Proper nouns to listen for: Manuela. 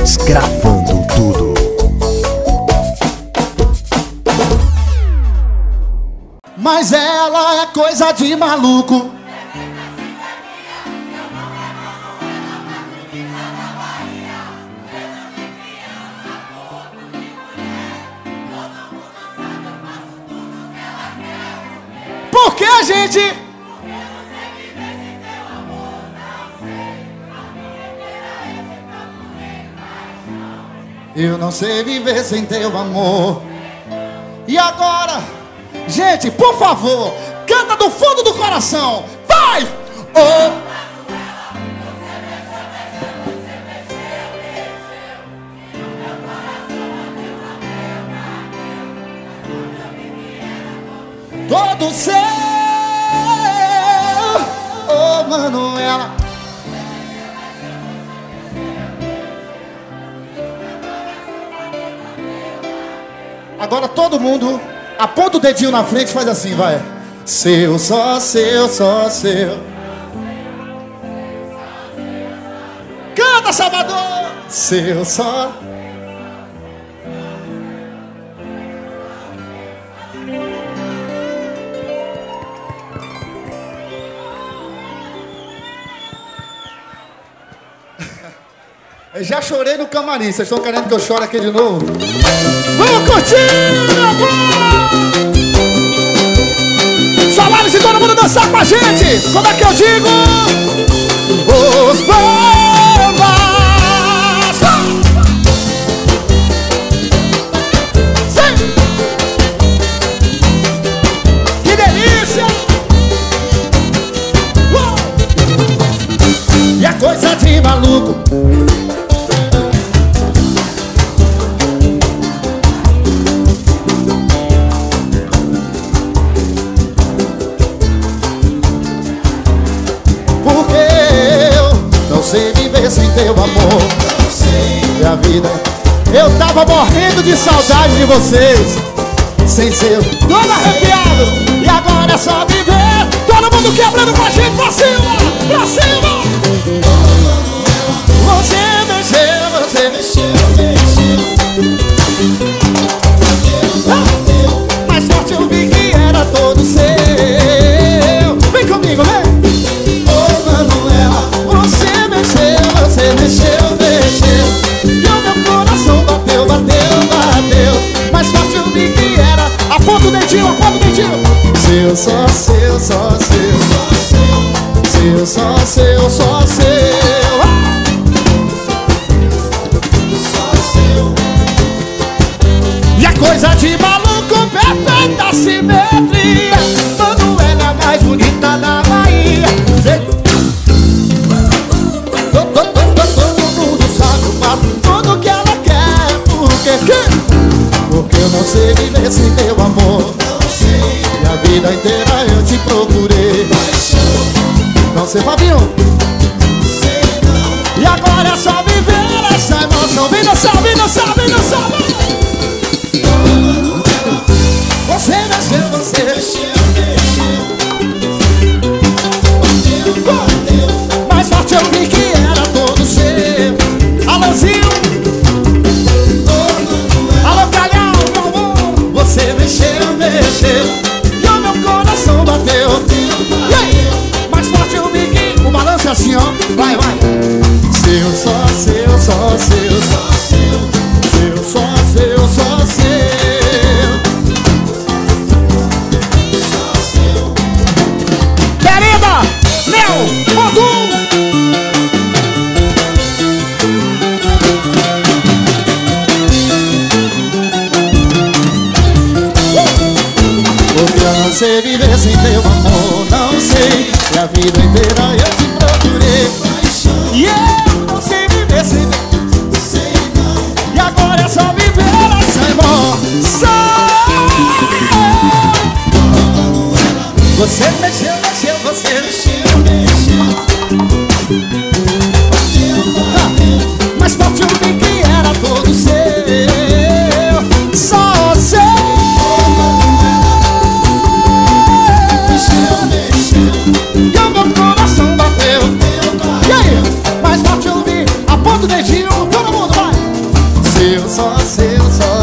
Manuelas gravando tudo. Mas ela é coisa de maluco. Porque a gente... Eu não sei viver sem teu amor. E agora, gente, por favor, canta do fundo do coração. Vai! Oh! Todo seu, oh Manuela. Agora todo mundo aponta o dedinho na frente e faz assim, vai. Seu, só seu, só seu. Canta, Salvador! Seu, só. Eu já chorei no camarim, vocês estão querendo que eu chore aqui de novo? Vamos curtir agora! Salários de todo mundo dançar com a gente! Como é que eu digo? Os bombas! Sim! Que delícia! E a coisa de maluco! Sem teu amor, eu sei minha vida. Eu tava morrendo de saudade de vocês. Sem seu, todo arrepiado. E agora é só viver. Todo mundo quebrando com a gente, pra cima, pra cima. Você mexeu, você mexeu, mexeu. Mais forte eu vi que era todo seu. Vem comigo, vem. Mexeu, mexeu. E o meu coração bateu, bateu, bateu. Mais forte eu vi que era. Aponta o dedinho, aponta o dedinho. Seu, só seu, só seu. Seu, só seu, só seu. Só seu. E a coisa de maluco, perfeita simetria. Manuela mais bonita da Bahia. Porque eu não sei viver sem teu amor. Não sei. E a vida inteira eu te procurei. Paixão. Não sei, Fabinho. Sei não. E agora é só viver essa emoção. Vem dançar, vem dançar, vem dançar. Você nasceu, você mexeu, mexeu. Bateu. Mais forte eu vi que era todo seu. Alôzinho. E o meu coração bateu. E aí? Mais forte eu vi que o balanço é assim, ó. Vai, vai. Seu, só seu, só seu, só seu. Seu, só seu, só seu. Só seu. Querida, meu, Bodu. Não sei viver sem teu amor, não sei. E a vida inteira eu te procurei. Paixão. E eu não sei viver sem teu, sei não. E agora é só viver essa emoção. Você mexeu, mexeu, você mexeu, mexeu. Bateu. Mas partiu de que era todo seu. Só seu. Todo dedinho, todo mundo vai. eu só sei, eu só